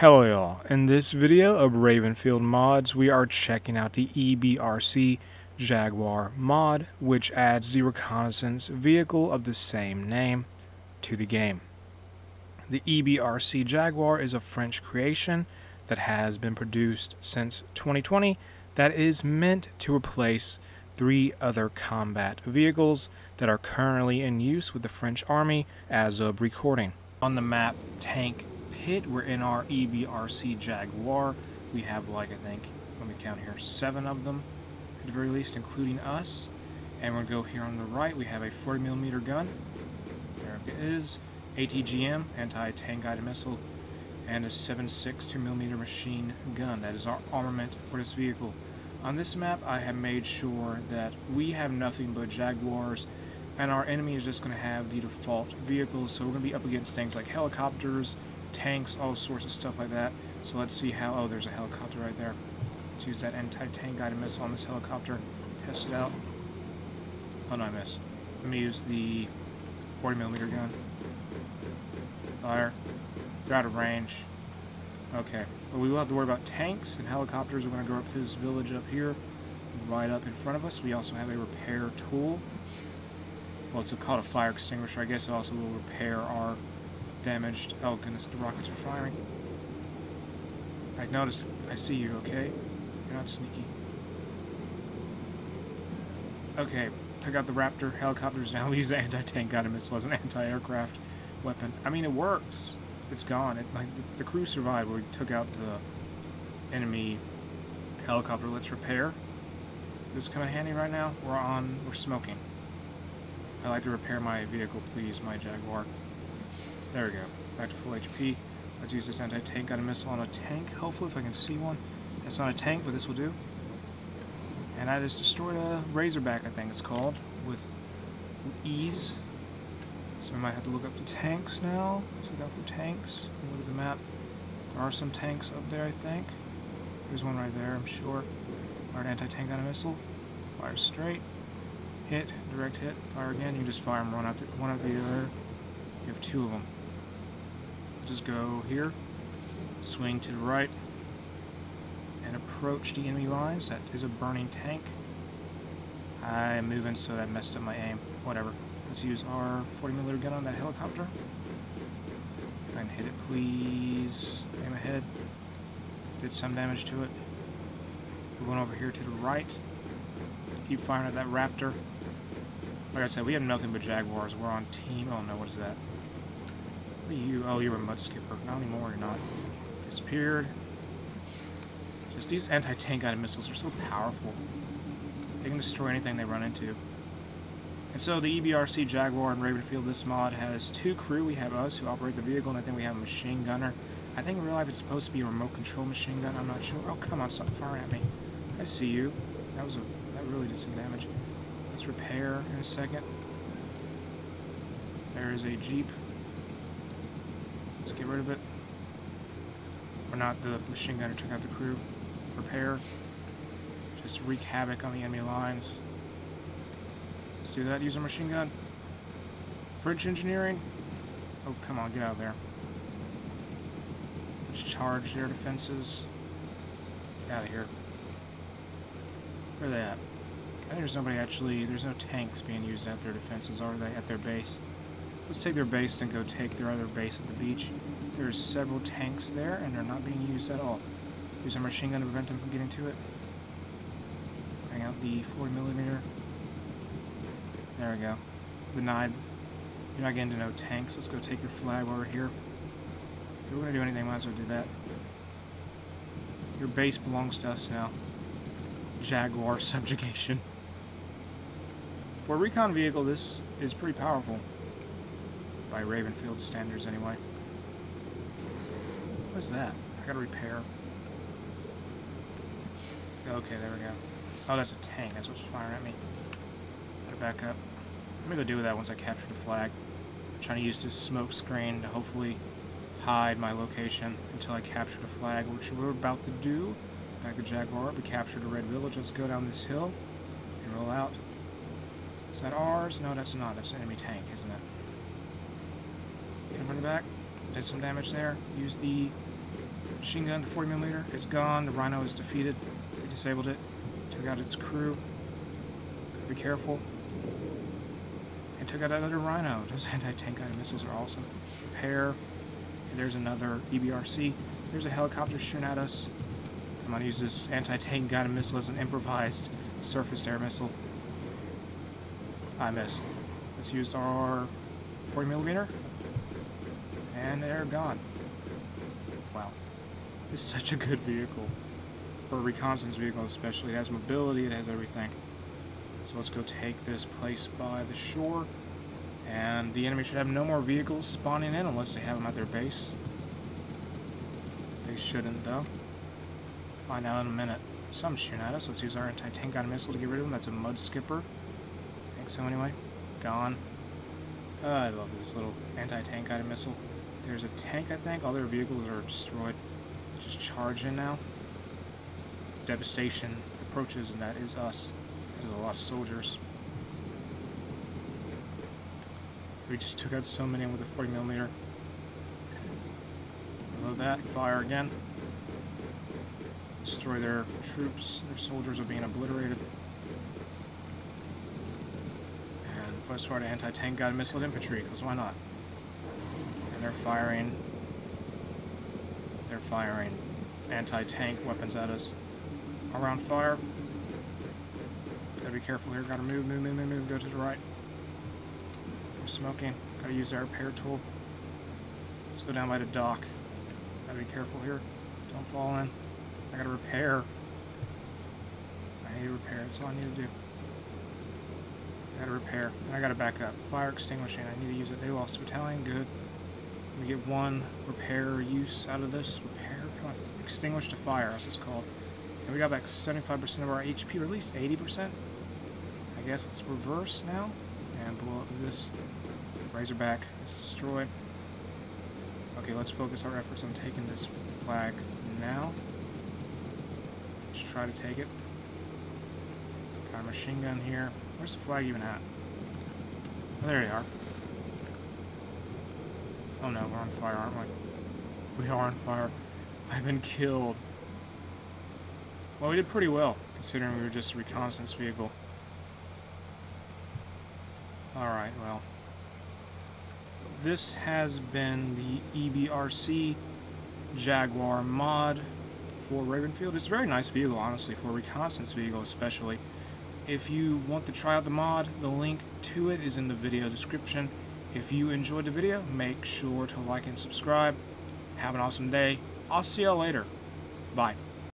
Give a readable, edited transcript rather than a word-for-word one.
Hello y'all, in this video of Ravenfield mods we are checking out the EBRC Jaguar mod, which adds the reconnaissance vehicle of the same name to the game. The EBRC Jaguar is a French creation that has been produced since 2020 that is meant to replace three other combat vehicles that are currently in use with the French Army as of recording. On the map Tank Pit, we're in our EBRC Jaguar. We have, like, I think, let me count here, 7 of them at the very least, including us. And we're gonna go here on the right. We have a 40mm gun. There it is. ATGM, anti-tank guided missile, and a 7.62mm machine gun. That is our armament for this vehicle. On this map, I have made sure that we have nothing but Jaguars, and our enemy is just gonna have the default vehicles. So we're gonna be up against things like helicopters, tanks, all sorts of stuff like that. So let's see how, oh, there's a helicopter right there. Let's use that anti-tank guided missile on this helicopter, test it out. Oh no, I missed. Let me use the 40mm gun. Fire. They're out of range. Okay, but we will have to worry about tanks and helicopters. We're going to go up to this village up here, right up in front of us. We also have a repair tool. Well, it's called a fire extinguisher. I guess it also will repair our damaged. Oh goodness, the rockets are firing. I noticed. I see you, okay? You're not sneaky. Okay, took out the Raptor. Helicopters now. We use the anti-tank guided missile as an anti-aircraft weapon. I mean, it works. It's gone. The crew survived. We took out the enemy helicopter. Let's repair. This is kind of handy right now. We're smoking. I'd like to repair my vehicle, please, my Jaguar. There we go. Back to full HP. Let's use this anti-tank guided missile on a tank. Hopefully, if I can see one. That's not a tank, but this will do. And I just destroyed a Razorback, I think it's called, with ease. So we might have to look up the tanks now. Let's look out for tanks. Look at the map. There are some tanks up there, I think. There's one right there, I'm sure. Or an anti-tank guided missile. Fire straight. Hit. Direct hit. Fire again. You just fire them one after the other. You have two of them. Just go here, swing to the right, and approach the enemy lines. That is a burning tank. I'm moving, so that messed up my aim. Whatever. Let's use our 40mm gun on that helicopter. Try and hit it, please. Aim ahead. Did some damage to it. We went over here to the right. Keep firing at that Raptor. Like I said, we have nothing but Jaguars. We're on team. Oh no, what is that? What are you? Oh, you're a mudskipper. Not anymore, you're not. Disappeared. Just these anti-tank guided missiles are so powerful. They can destroy anything they run into. And so the EBRC Jaguar in Ravenfield, this mod has 2 crew. We have us who operate the vehicle, and I think we have a machine gunner. I think in real life it's supposed to be a remote control machine gun. I'm not sure. Oh, come on, stop firing at me. I see you. That really did some damage. Let's repair in a second. There is a Jeep. Let's get rid of it. Or not, the machine gunner took out the crew. Repair. Just wreak havoc on the enemy lines. Let's do that. Use a machine gun. Fridge engineering. Oh, come on, get out of there. Let's charge their defenses. Get out of here. Where are they at? I think there's nobody actually, there's no tanks being used at their defenses, are they? At their base. Let's take their base and go take their other base at the beach. There's several tanks there, and they're not being used at all. Use our machine gun to prevent them from getting to it. Bring out the 40mm. There we go. Denied. You're not getting to no tanks. Let's go take your flag over here. If we're gonna do anything, might as well do that. Your base belongs to us now. Jaguar subjugation. For a recon vehicle, this is pretty powerful. By Ravenfield standards, anyway. What is that? I gotta repair. Okay, there we go. Oh, that's a tank. That's what's firing at me. Gotta back up. I'm gonna go deal with that once I capture the flag. I'm trying to use this smoke screen to hopefully hide my location until I capture the flag, which we're about to do. Back to Jaguar. We captured a red village. Let's go down this hill and roll out. Is that ours? No, that's not. That's an enemy tank, isn't it? Get in front of the back. Did some damage there. Use the machine gun, the 40mm. It's gone. The Rhino is defeated. We disabled it. Took out its crew. Be careful. And took out that other Rhino. Those anti-tank guided missiles are awesome. Repair. There's another EBRC. There's a helicopter shooting at us. I'm going to use this anti-tank guided missile as an improvised surface air missile. I missed. Let's use our 40mm. And they're gone. Wow. This is such a good vehicle. For a reconnaissance vehicle especially. It has mobility, it has everything. So let's go take this place by the shore. And the enemy should have no more vehicles spawning in unless they have them at their base. They shouldn't, though. Find out in a minute. Some shooting at us. Let's use our anti-tank guided missile to get rid of them. That's a mudskipper. I think so, anyway. Gone. I love this little anti-tank guided missile. There's a tank, I think. All their vehicles are destroyed. Just charge in now. Devastation approaches, and that is us. There's a lot of soldiers. We just took out so many with a 40mm. Below that, fire again. Destroy their troops. Their soldiers are being obliterated. And first start anti-tank guided missile infantry, because why not? And they're firing. They're firing anti-tank weapons at us. Around fire. Gotta be careful here. Gotta move. Go to the right. We're smoking. Gotta use our repair tool. Let's go down by the dock. Gotta be careful here. Don't fall in. I gotta repair. I need to repair. That's all I need to do. I gotta repair. And I gotta back up. Fire extinguishing. I need to use it. They lost a battalion. Good. We get one repair use out of this. Repair. Come on. Extinguish the fire, as it's called. And we got back 75% of our HP, or at least 80%. I guess it's reverse now. And blow up this Razorback. It's destroyed. Okay, let's focus our efforts on taking this flag now. Let's try to take it. Got our machine gun here. Where's the flag even at? Oh, there they are. Oh no, we're on fire, aren't we? We are on fire. I've been killed. Well, we did pretty well, considering we were just a reconnaissance vehicle. Alright, well. This has been the EBRC Jaguar mod for Ravenfield. It's a very nice vehicle, honestly, for a reconnaissance vehicle especially. If you want to try out the mod, the link to it is in the video description. If you enjoyed the video, make sure to like and subscribe. Have an awesome day. I'll see y'all later. Bye.